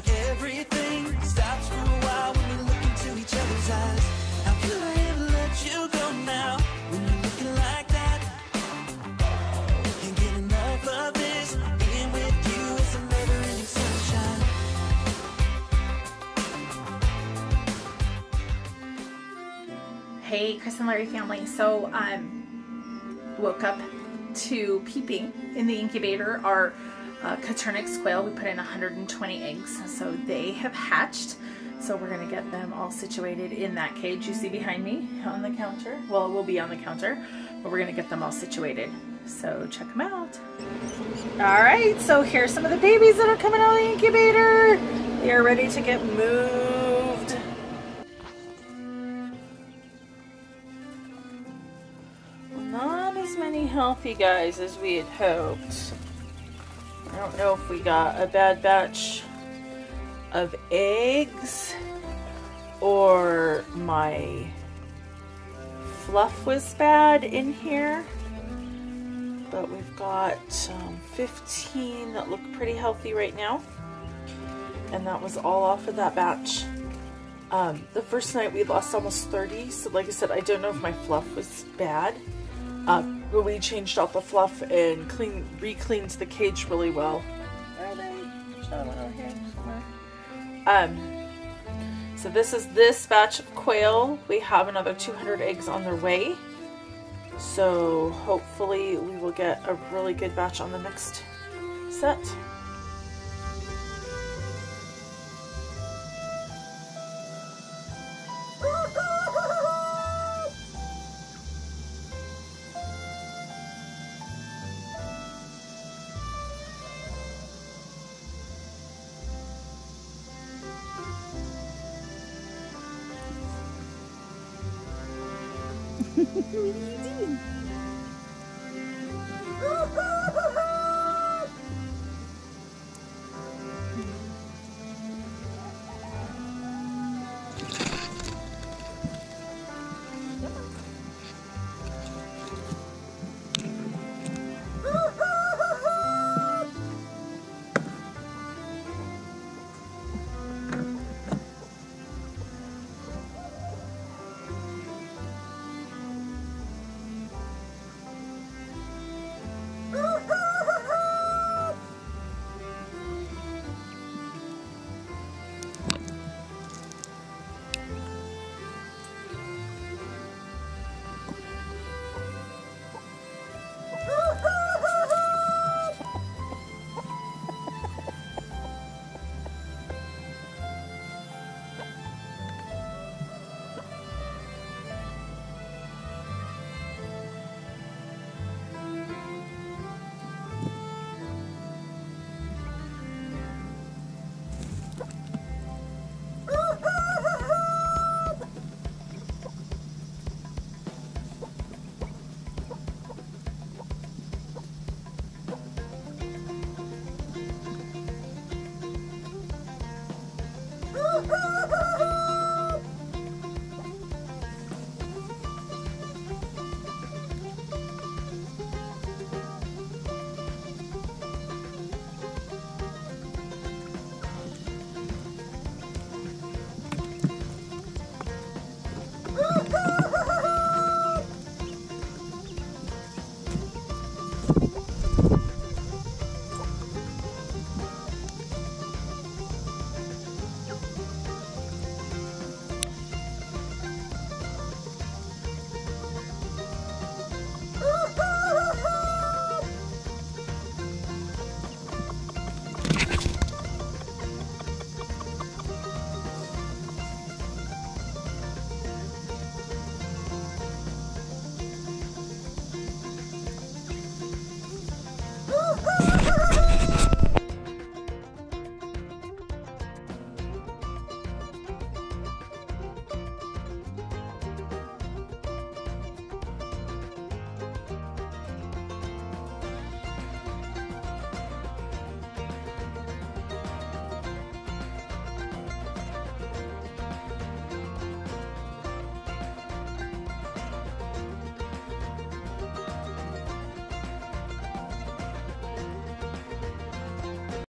like everything stops for a while when we look into each other's eyes. How could I ever let you go now when you're looking like that? Can't get enough of this. Being with you is a never-ending sunshine. Hey, Chris and Larry family. So, woke up to peeping in the incubator. Our Coturnix quail, we put in 120 eggs, so they have hatched. So we're going to get them all situated in that cage you see behind me on the counter. Well, it will be on the counter, but we're going to get them all situated. So check them out. All right, so here's some of the babies that are coming out of the incubator. They are ready to get moved. Not as many healthy guys as we had hoped. I don't know if we got a bad batch of eggs or my fluff was bad in here, but we've got 15 that look pretty healthy right now, and that was all off of that batch. The first night we lost almost 30, so like I said, I don't know if my fluff was bad. But we changed out the fluff and re-cleaned the cage really well. Are they? There's another one over here somewhere. So this is this batch of quail. We have another 200 eggs on their way. So hopefully we will get a really good batch on the next set. What are you doing?